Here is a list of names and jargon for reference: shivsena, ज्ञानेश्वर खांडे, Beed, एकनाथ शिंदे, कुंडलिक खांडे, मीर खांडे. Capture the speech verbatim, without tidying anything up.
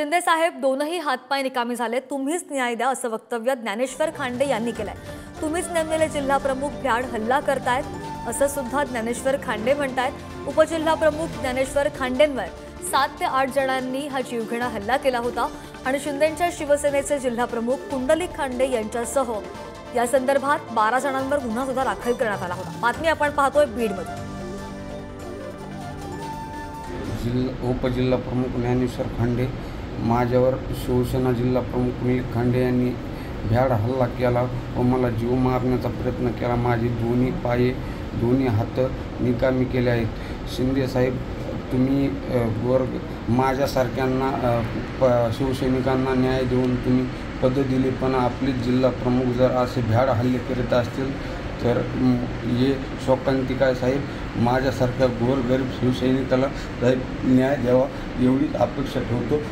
शिंदे साहेब दोनही हातपाय निकामी झाले, तुम्हीच न्याय द्या असं वक्तव्य ज्ञानेश्वर खांडे यांनी केलंय। तुम्हीच नेमलेले जिल्हा प्रमुख भ्याड हल्ला करतायत असं सुद्धा ज्ञानेश्वर खांडे म्हणतायत। उपजिल्हा प्रमुख ज्ञानेश्वर खांडेंवर सात ते आठ जणांनी हा जीवघेणा हल्ला केला होता आणि शिंदेंच्या शिवसेनेचे जिल्हा प्रमुख कुंडलिक खांडे यांच्यासह या संदर्भात बारा जणांवर गुन्हा सुद्धा दाखल करण्यात आला होता। बातमी आपण पाहतोय बीडमध्ये। जिल्हा उपजिल्हा प्रमुख ज्ञानेश्वर खांडे माझ्यावर शिवसेना जिल्हा प्रमुख मीर खांडे यांनी भ्याड हल्ला केला व मला जीव मारण्याचा प्रयत्न केला। माझे दोन्ही पाये दोन्ही हात निकामी केले आहेत। शिंदे साहेब तुम्ही वर्ग माझ्यासारख्यांना प शिवसैनिकांना न्याय देऊन तुम्ही पद दिली, पण आपले जिल्हा प्रमुख जर असे भ्याड हल्ले करीत असतील तर ये शोकांतिकाय साहेब। माझ्यासारख्या गोरगरीब शिवसैनिकाला साहेब न्याय द्यावा एवढीच अपेक्षा ठेवतो।